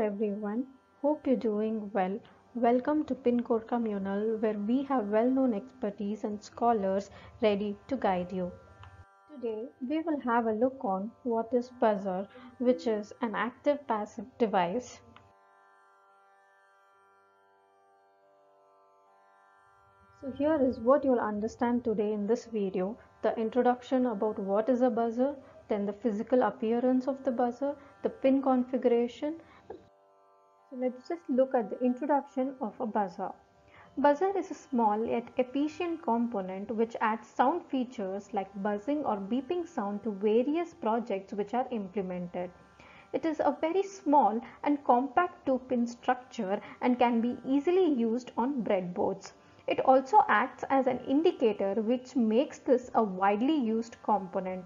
everyone, hope you're doing well. Welcome to Pincore Communal, where we have well-known expertise and scholars ready to guide you. Today we will have a look on what is buzzer, which is an active passive device. So here is what you'll understand today in this video: the introduction about what is a buzzer, then the physical appearance of the buzzer, the pin configuration. So let's just look at the introduction of a buzzer. Buzzer is a small yet efficient component which adds sound features like buzzing or beeping sound to various projects which are implemented. It is a very small and compact two-pin structure and can be easily used on breadboards. It also acts as an indicator, which makes this a widely used component.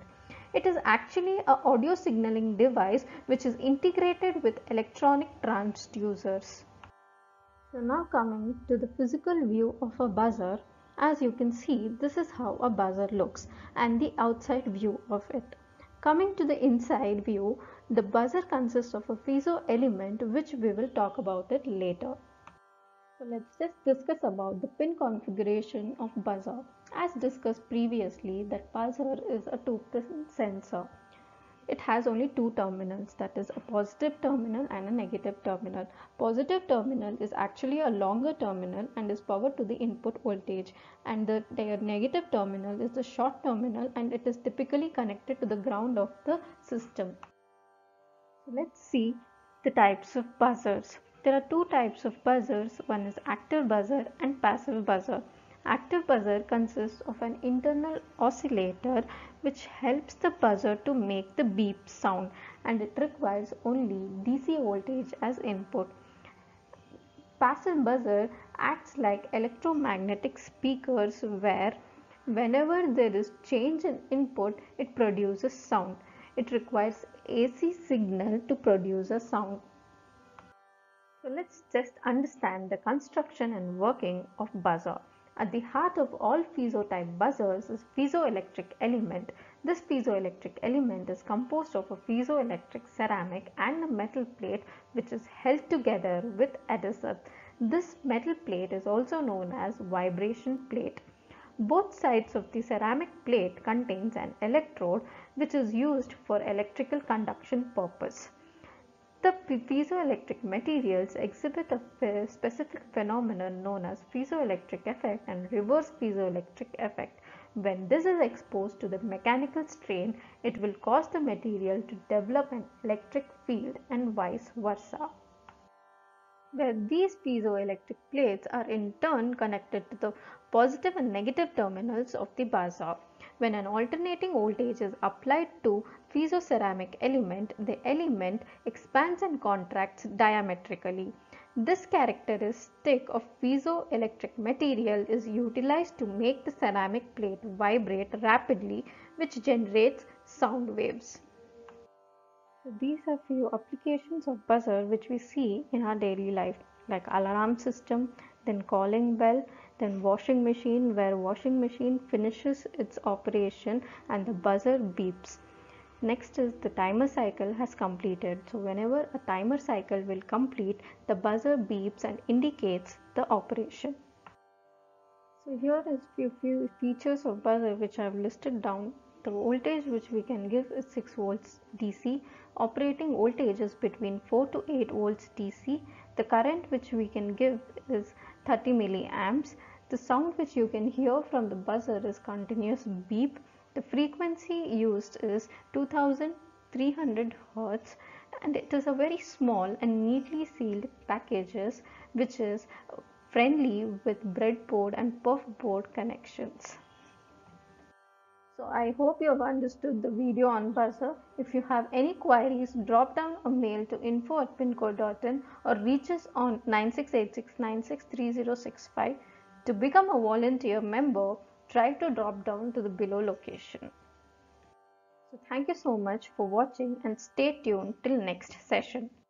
It is actually an audio signaling device which is integrated with electronic transducers. So now coming to the physical view of a buzzer. As you can see, this is how a buzzer looks and the outside view of it. Coming to the inside view, the buzzer consists of a piezo element, which we will talk about it later. So let's just discuss about the pin configuration of buzzer. As discussed previously, that buzzer is a two-pin sensor. It has only two terminals, that is a positive terminal and a negative terminal. Positive terminal is actually a longer terminal and is powered to the input voltage, and the negative terminal is the short terminal and it is typically connected to the ground of the system. So let's see the types of buzzers. There are two types of buzzers. One is active buzzer and passive buzzer. Active buzzer consists of an internal oscillator which helps the buzzer to make the beep sound, and it requires only DC voltage as input. Passive buzzer acts like electromagnetic speakers, where whenever there is change in input, it produces sound. It requires AC signal to produce a sound. So let's just understand the construction and working of buzzer. At the heart of all piezo type buzzers is piezoelectric element. This piezoelectric element is composed of a piezoelectric ceramic and a metal plate which is held together with adhesive. This metal plate is also known as vibration plate. Both sides of the ceramic plate contains an electrode which is used for electrical conduction purpose. The piezoelectric materials exhibit a specific phenomenon known as piezoelectric effect and reverse piezoelectric effect. When this is exposed to the mechanical strain, it will cause the material to develop an electric field and vice versa, where these piezoelectric plates are in turn connected to the positive and negative terminals of the buzzer. When an alternating voltage is applied to piezoceramic element, the element expands and contracts diametrically. This characteristic of piezoelectric material is utilized to make the ceramic plate vibrate rapidly, which generates sound waves. These are few applications of buzzer which we see in our daily life, like alarm system, then calling bell, then washing machine, where washing machine finishes its operation and the buzzer beeps. Next is the timer cycle has completed. So whenever a timer cycle will complete, the buzzer beeps and indicates the operation. So here is few features of buzzer which I have listed down. The voltage which we can give is 6 volts DC. Operating voltage is between 4 to 8 volts DC. The current which we can give is 30 milliamps. The sound which you can hear from the buzzer is continuous beep. The frequency used is 2300 Hz, and it is a very small and neatly sealed packages which is friendly with breadboard and puffboard connections. So I hope you have understood the video on buzzer. If you have any queries, drop down a mail to info@pincore.in or reach us on 9686963065. To become a volunteer member, try to drop down to the below location. So thank you so much for watching and stay tuned till next session.